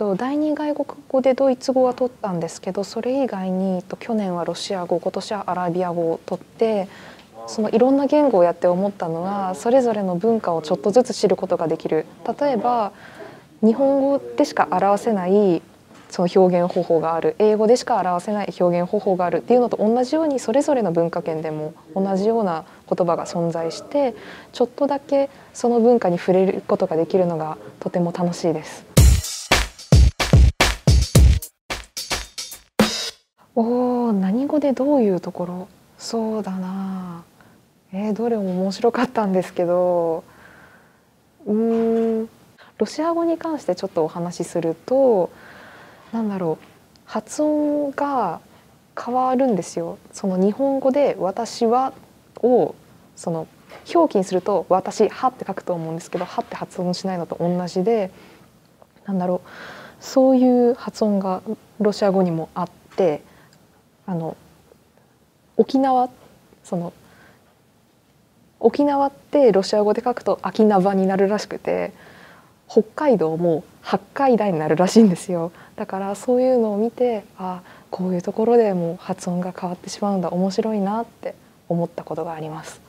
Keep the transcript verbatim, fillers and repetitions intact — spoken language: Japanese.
と第二外国語でドイツ語は取ったんですけど、それ以外にと去年はロシア語、今年はアラビア語を取って、そのいろんな言語をやって思ったのは、それぞれの文化をちょっとずつ知ることができる。例えば日本語でしか表せないその表現方法がある、英語でしか表せない表現方法があるっていうのと同じように、それぞれの文化圏でも同じような言葉が存在して、ちょっとだけその文化に触れることができるのがとても楽しいです。おー、何語でどういうところ、そうだな、えー、どれも面白かったんですけど、うーんロシア語に関してちょっとお話しすると、なんだろう、発音が変わるんですよ。その日本語で私はをその表記にすると私はって書くと思うんですけど、はって発音しないのと同じで、なんだろう、そういう発音がロシア語にもあって、あの沖縄、その沖縄ってロシア語で書くと「アキナバ」になるらしくて、北海道も八海台になるらしいんですよ。だからそういうのを見て、あ、こういうところでもう発音が変わってしまうんだ、面白いなって思ったことがあります。